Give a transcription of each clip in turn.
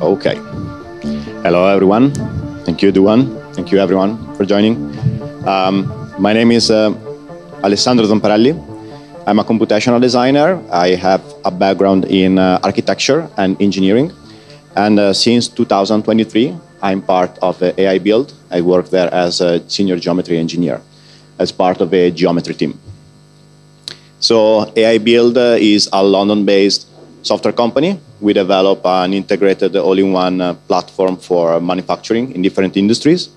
Okay. Hello, everyone. Thank you, Duan. Thank you, everyone, for joining. My name is Alessandro Zamparelli. I'm a computational designer. I have a background in architecture and engineering. And since 2023, I'm part of AI Build. I work there as a senior geometry engineer, as part of a geometry team. So AI Build is a London-based software company. We develop an integrated all-in-one platform for manufacturing in different industries.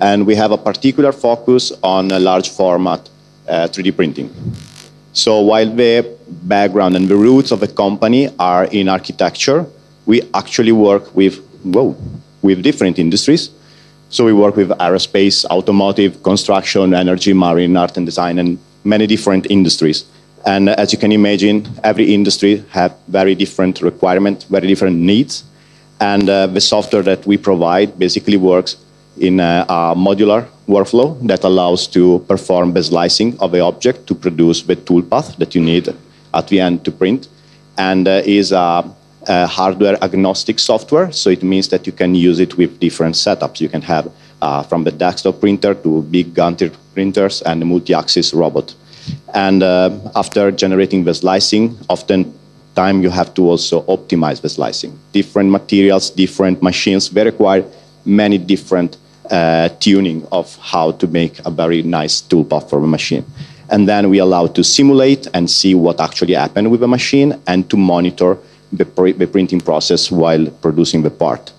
And we have a particular focus on large format 3D printing. So while the background and the roots of the company are in architecture, we actually work with different industries. So we work with aerospace, automotive, construction, energy, marine, art and design, and many different industries. And as you can imagine, every industry has very different requirements, very different needs. And the software that we provide basically works in a modular workflow that allows to perform the slicing of the object to produce the toolpath that you need at the end to print, and is a hardware agnostic software. So it means that you can use it with different setups. You can have from the desktop printer to big Gantt printers and the multi-axis robot. And after generating the slicing, oftentimes you have to also optimize the slicing. Different materials, different machines, they require many different tuning of how to make a very nice toolpath for a machine. And then we allow to simulate and see what actually happened with the machine and to monitor the printing process while producing the part.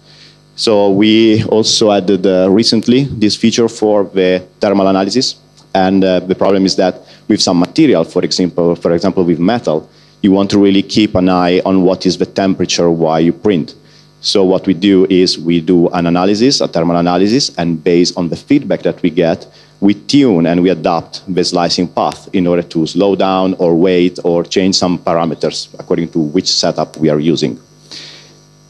So we also added recently this feature for the thermal analysis. And the problem is that with some material, for example, with metal, you want to really keep an eye on what is the temperature while you print. So what we do is we do an analysis, a thermal analysis, and based on the feedback that we get, we tune and we adapt the slicing path in order to slow down or wait or change some parameters according to which setup we are using.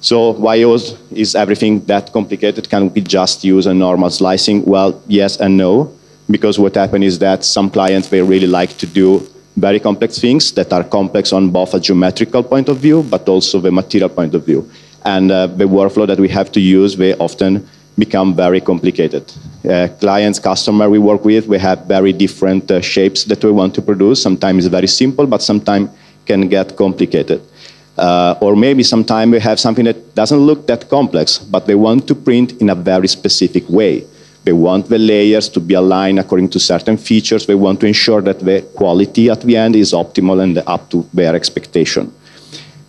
So why is everything that complicated? Can we just use a normal slicing? Well, yes and no, because what happens is that some clients, they really like to do very complex things that are complex on both a geometrical point of view, but also the material point of view. And the workflow that we have to use, they often become very complicated. Clients, customers we work with, we have very different shapes that we want to produce. Sometimes it's very simple, but sometimes can get complicated. Or maybe sometimes we have something that doesn't look that complex, but they want to print in a very specific way. They want the layers to be aligned according to certain features. They want to ensure that the quality at the end is optimal and up to their expectation.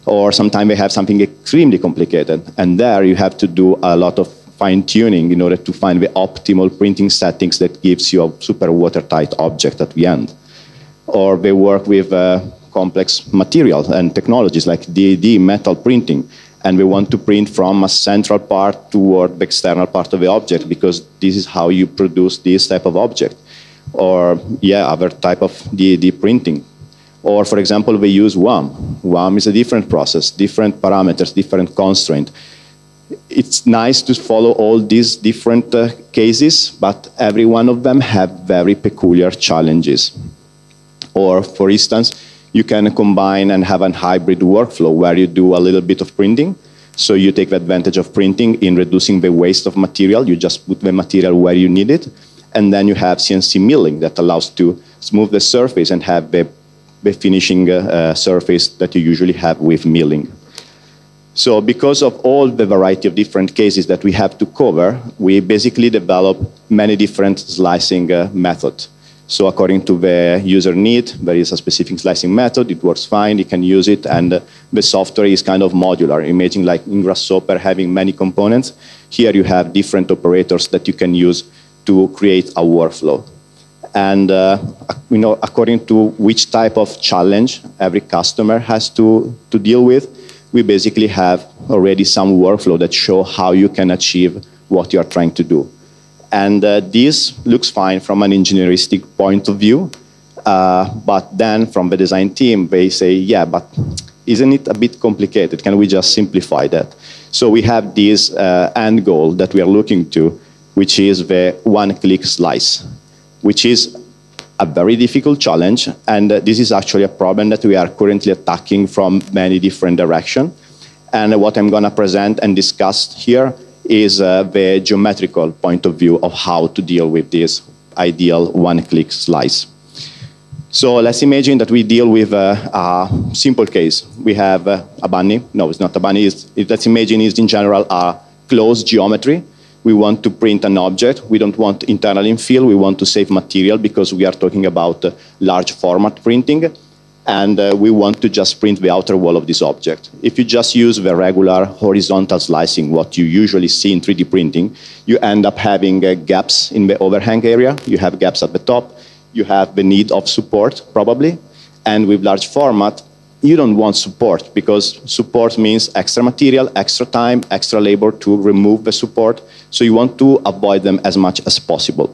Or sometimes they have something extremely complicated. And there you have to do a lot of fine-tuning in order to find the optimal printing settings that gives you a super watertight object at the end. Or they work with complex materials and technologies like DED, metal printing. And we want to print from a central part toward the external part of the object, because this is how you produce this type of object. Or, yeah, other type of DED printing. Or, for example, we use WAM. WAM is a different process, different parameters, different constraints. It's nice to follow all these different cases, but every one of them have very peculiar challenges. Or, for instance, you can combine and have a hybrid workflow where you do a little bit of printing. So you take the advantage of printing in reducing the waste of material. You just put the material where you need it. And then you have CNC milling that allows to smooth the surface and have the finishing surface that you usually have with milling. So because of all the variety of different cases that we have to cover, we basically develop many different slicing methods. So according to the user need, there is a specific slicing method. It works fine. You can use it. And the software is kind of modular. Imagine like in Grasshopper having many components. Here you have different operators that you can use to create a workflow. And you know, according to which type of challenge every customer has to deal with, we basically have already some workflow that show how you can achieve what you are trying to do. And this looks fine from an engineeristic point of view. But then from the design team, they say, yeah, but isn't it a bit complicated? Can we just simplify that? So we have this end goal that we are looking to, which is the one-click slice, which is a very difficult challenge. And this is actually a problem that we are currently attacking from many different directions. And what I'm going to present and discuss here is the geometrical point of view of how to deal with this ideal one-click slice. So let's imagine that we deal with a simple case. We have a bunny. No, it's not a bunny. Let's imagine it's in general a closed geometry. We want to print an object. We don't want internal infill. We want to save material because we are talking about large format printing. And we want to just print the outer wall of this object. If you just use the regular horizontal slicing, what you usually see in 3D printing, you end up having gaps in the overhang area. You have gaps at the top. You have the need of support, probably. And with large format, you don't want support, because support means extra material, extra time, extra labor to remove the support. So you want to avoid them as much as possible.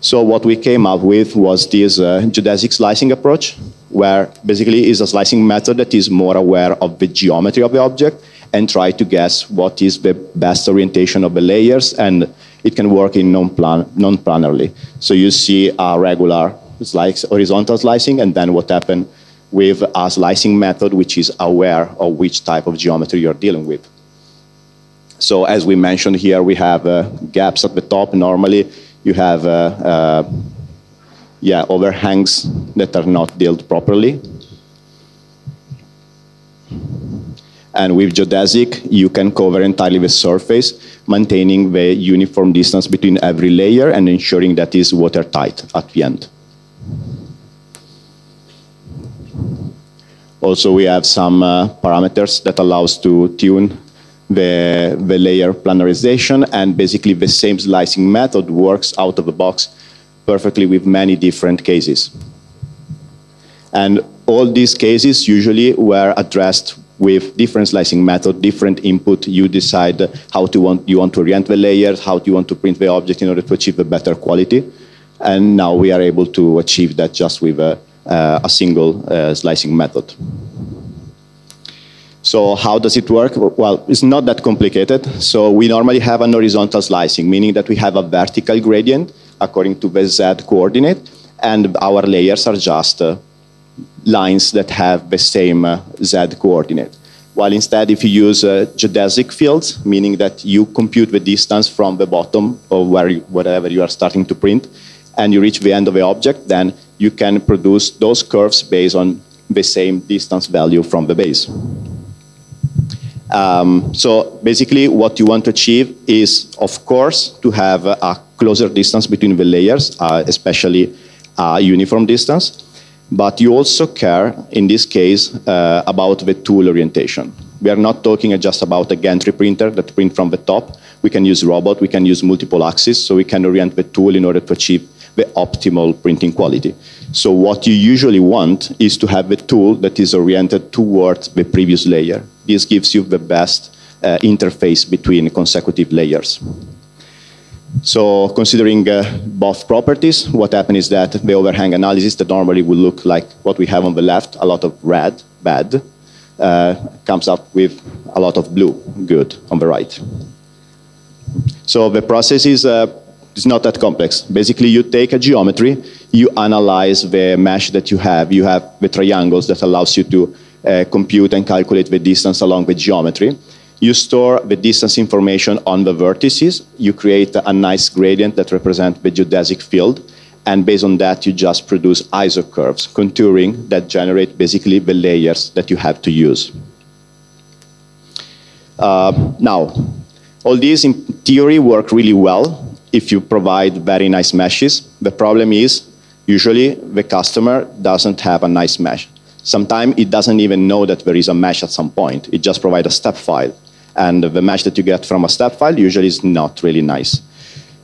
So what we came up with was this geodesic slicing approach, where basically is a slicing method that is more aware of the geometry of the object and try to guess what is the best orientation of the layers, and it can work in non-planarly. So you see a regular slice, horizontal slicing, and then what happens with a slicing method which is aware of which type of geometry you're dealing with. So as we mentioned here, we have gaps at the top. Normally, you have overhangs that are not dealt properly. And with geodesic, you can cover entirely the surface, maintaining the uniform distance between every layer and ensuring that is watertight at the end. Also, we have some parameters that allows to tune the layer planarization, and basically the same slicing method works out of the box perfectly with many different cases. And all these cases usually were addressed with different slicing method, different input. You decide how you want to orient the layers, how you want to print the object in order to achieve a better quality. And now we are able to achieve that just with a single slicing method. So how does it work? Well, it's not that complicated. So we normally have an horizontal slicing, meaning that we have a vertical gradient according to the Z coordinate, and our layers are just lines that have the same Z coordinate. While instead, if you use geodesic fields, meaning that you compute the distance from the bottom of wherever you are starting to print, and you reach the end of the object, then you can produce those curves based on the same distance value from the base. So basically, what you want to achieve is, of course, to have a closer distance between the layers, especially a uniform distance. But you also care, in this case, about the tool orientation. We are not talking just about a gantry printer that prints from the top. We can use robot, we can use multiple axes, so we can orient the tool in order to achieve the optimal printing quality. So what you usually want is to have a tool that is oriented towards the previous layer. This gives you the best interface between consecutive layers. So considering both properties, what happened is that the overhang analysis that normally would look like what we have on the left, a lot of red, bad, comes up with a lot of blue, good, on the right. So the process is it's not that complex. Basically, you take a geometry, you analyze the mesh that you have. You have the triangles that allows you to compute and calculate the distance along the geometry. You store the distance information on the vertices. You create a nice gradient that represents the geodesic field. And based on that, you just produce isocurves, contouring that generate basically the layers that you have to use. Now, all these in theory work really well if you provide very nice meshes. The problem is usually the customer doesn't have a nice mesh. Sometimes it doesn't even know that there is a mesh at some point. It just provides a step file. And the mesh that you get from a step file usually is not really nice.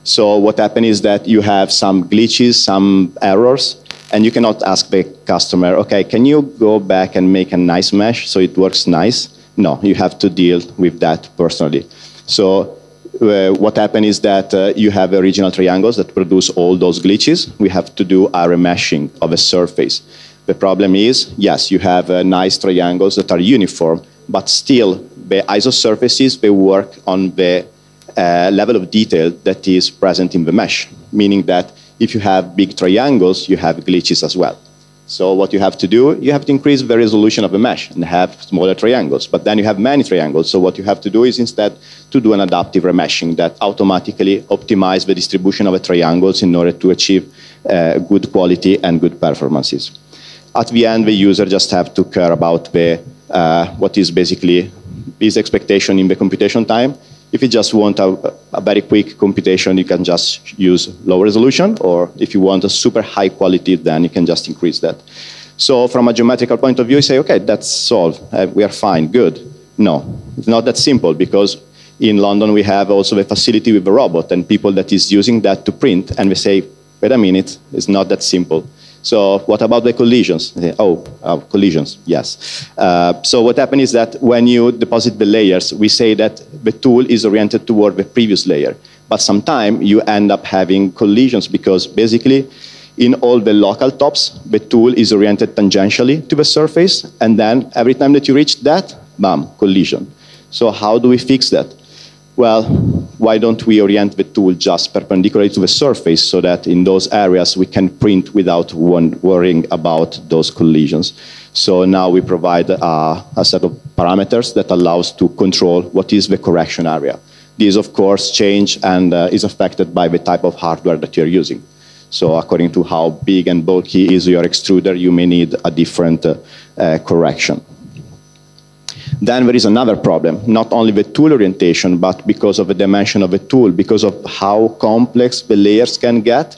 So what happens is that you have some glitches, some errors, and you cannot ask the customer, OK, can you go back and make a nice mesh so it works nice? No, you have to deal with that personally. So what happens is that you have original triangles that produce all those glitches. We have to do a remeshing of a surface. The problem is, yes, you have nice triangles that are uniform, but still the isosurfaces, they work on the level of detail that is present in the mesh, meaning that if you have big triangles, you have glitches as well. So what you have to do, you have to increase the resolution of the mesh and have smaller triangles. But then you have many triangles, so what you have to do is instead to do an adaptive remeshing that automatically optimizes the distribution of the triangles in order to achieve good quality and good performances. At the end, the user just have to care about the, what is basically his expectation in the computation time. If you just want a very quick computation, you can just use low resolution, or if you want a super high quality, then you can just increase that. So from a geometrical point of view, you say, okay, that's solved. We are fine, good. No, it's not that simple, because in London, we have also a facility with a robot and people that is using that to print, and they say, wait a minute, it's not that simple. So what about the collisions? Oh, collisions, yes. So what happens is that when you deposit the layers, we say that the tool is oriented toward the previous layer. But sometimes you end up having collisions because basically in all the local tops, the tool is oriented tangentially to the surface. And then every time that you reach that, bam, collision. So how do we fix that? Well, why don't we orient the tool just perpendicularly to the surface so that in those areas we can print without worrying about those collisions. So now we provide a set of parameters that allows to control what is the correction area. These, of course, change and is affected by the type of hardware that you're using. So according to how big and bulky is your extruder, you may need a different correction. Then there is another problem, not only the tool orientation, but because of the dimension of the tool, because of how complex the layers can get,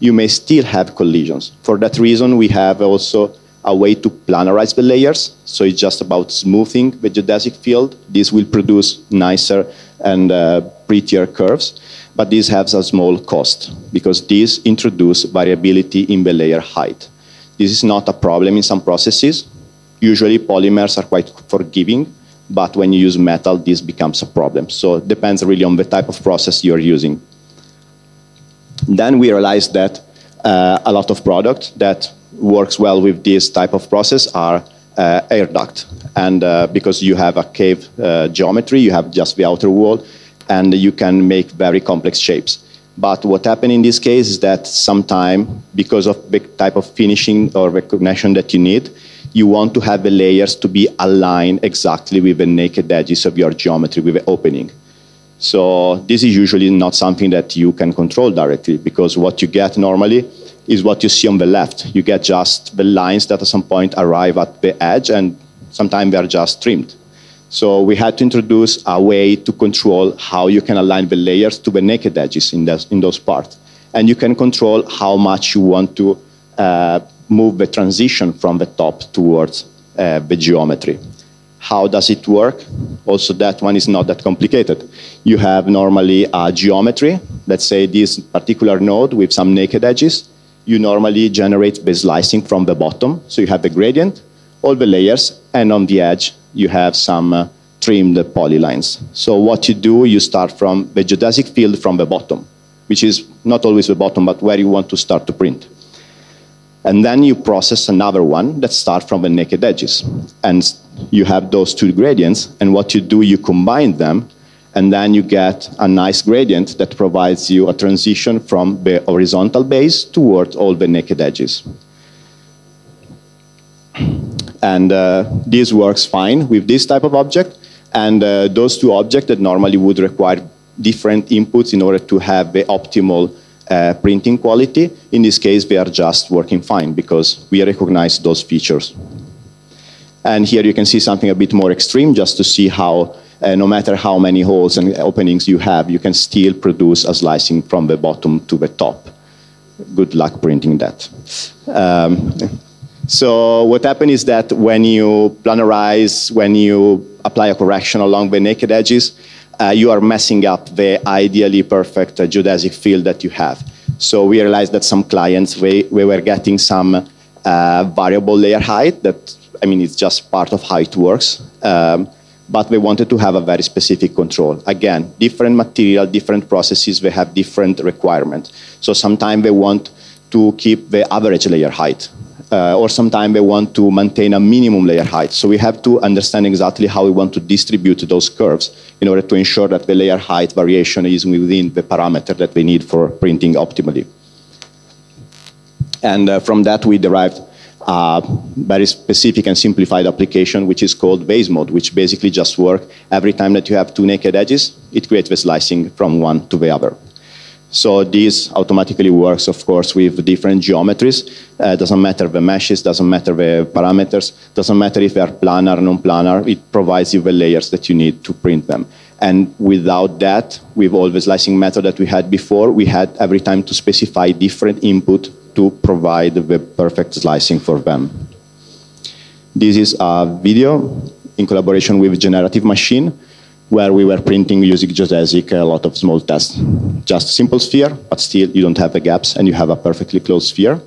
you may still have collisions. For that reason, we have also a way to planarize the layers. So it's just about smoothing the geodesic field. This will produce nicer and prettier curves, but this has a small cost because this introduces variability in the layer height. This is not a problem in some processes. Usually polymers are quite forgiving, but when you use metal, this becomes a problem. So it depends really on the type of process you're using. Then we realized that a lot of products that works well with this type of process are air duct. And because you have a cave geometry, you have just the outer wall, and you can make very complex shapes. But what happened in this case is that sometimes, because of the type of finishing or recognition that you need, you want to have the layers to be aligned exactly with the naked edges of your geometry, with the opening. So this is usually not something that you can control directly, because what you get normally is what you see on the left. You get just the lines that at some point arrive at the edge, and sometimes they are just trimmed. So we had to introduce a way to control how you can align the layers to the naked edges in those parts. And you can control how much you want to move the transition from the top towards the geometry. How does it work? Also, that one is not that complicated. You have normally a geometry, let's say this particular node with some naked edges. You normally generate the slicing from the bottom. So you have the gradient, all the layers, and on the edge, you have some trimmed polylines. So what you do, you start from the geodesic field from the bottom, which is not always the bottom, but where you want to start to print. And then you process another one that starts from the naked edges. And you have those two gradients. And what you do, you combine them. And then you get a nice gradient that provides you a transition from the horizontal base towards all the naked edges. And this works fine with this type of object. And those two objects that normally would require different inputs in order to have the optimal printing quality, in this case, they are just working fine because we recognize those features. And here you can see something a bit more extreme just to see how, no matter how many holes and openings you have, you can still produce a slicing from the bottom to the top. Good luck printing that. So what happens is that when you planarize, when you apply a correction along the naked edges, you are messing up the ideally perfect geodesic field that you have. So we realized that some clients, we were getting some variable layer height that, I mean, it's just part of how it works, but we wanted to have a very specific control. Again, different material, different processes, they have different requirements. So sometimes they want to keep the average layer height, or sometimes they want to maintain a minimum layer height. So we have to understand exactly how we want to distribute those curves in order to ensure that the layer height variation is within the parameter that we need for printing optimally. And from that, we derived a very specific and simplified application, which is called base mode, which basically just works every time that you have two naked edges, it creates the slicing from one to the other. So this automatically works, of course, with different geometries. Doesn't matter the meshes, doesn't matter the parameters, doesn't matter if they are planar or non-planar, it provides you the layers that you need to print them. And without that, with all the slicing method that we had before, we had every time to specify different input to provide the perfect slicing for them. This is a video in collaboration with Generative Machine, where we were printing using geodesic a lot of small tests. Just simple sphere, but still you don't have the gaps and you have a perfectly closed sphere.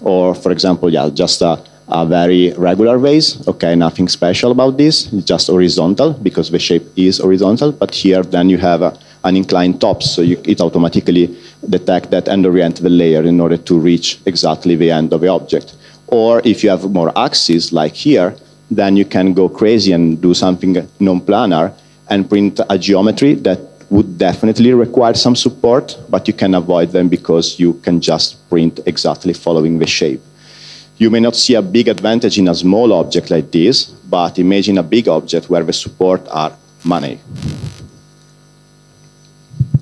Or for example, yeah, just a very regular vase. Okay, nothing special about this, it's just horizontal because the shape is horizontal, but here then you have an inclined top, so it automatically detects that and orient the layer in order to reach exactly the end of the object. Or if you have more axes like here, then you can go crazy and do something non-planar and print a geometry that would definitely require some support, but you can avoid them because you can just print exactly following the shape. You may not see a big advantage in a small object like this, but imagine a big object where the support are money.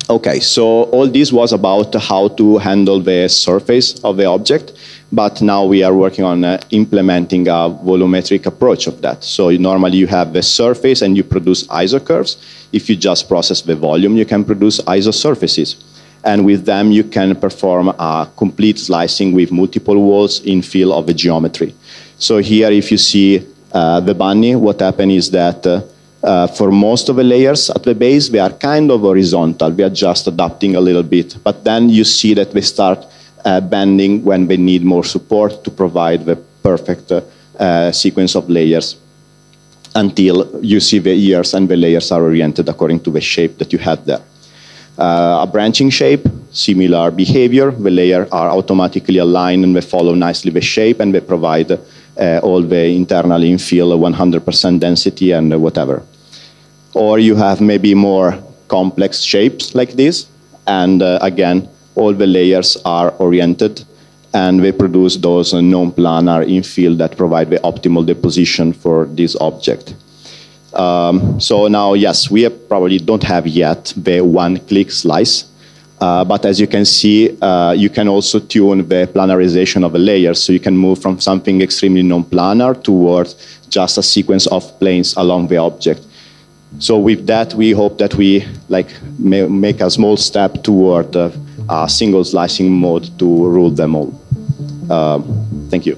Okay, so all this was about how to handle the surface of the object, but now we are working on implementing a volumetric approach of that. So normally you have the surface and you produce isocurves. If you just process the volume, you can produce isosurfaces. And with them, you can perform a complete slicing with multiple walls in field of the geometry. So here, if you see the bunny, what happened is that for most of the layers at the base, they are kind of horizontal. We are just adapting a little bit. But then you see that they start bending when they need more support to provide the perfect sequence of layers until you see the ears and the layers are oriented according to the shape that you had there. A branching shape, similar behavior. The layers are automatically aligned and they follow nicely the shape and they provide all the internal infill 100% density and whatever. Or you have maybe more complex shapes like this. And again, all the layers are oriented and they produce those non-planar infill that provide the optimal deposition for this object. So now, yes, we probably don't have yet the one-click slice, but as you can see, you can also tune the planarization of the layers, so you can move from something extremely non-planar towards just a sequence of planes along the object. So with that, we hope that we make a small step toward a single slicing mode to rule them all. Thank you.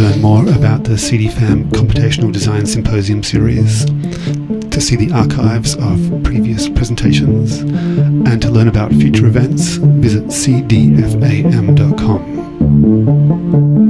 Learn more about the CDFAM Computational Design Symposium series, to see the archives of previous presentations, and to learn about future events, visit cdfam.com.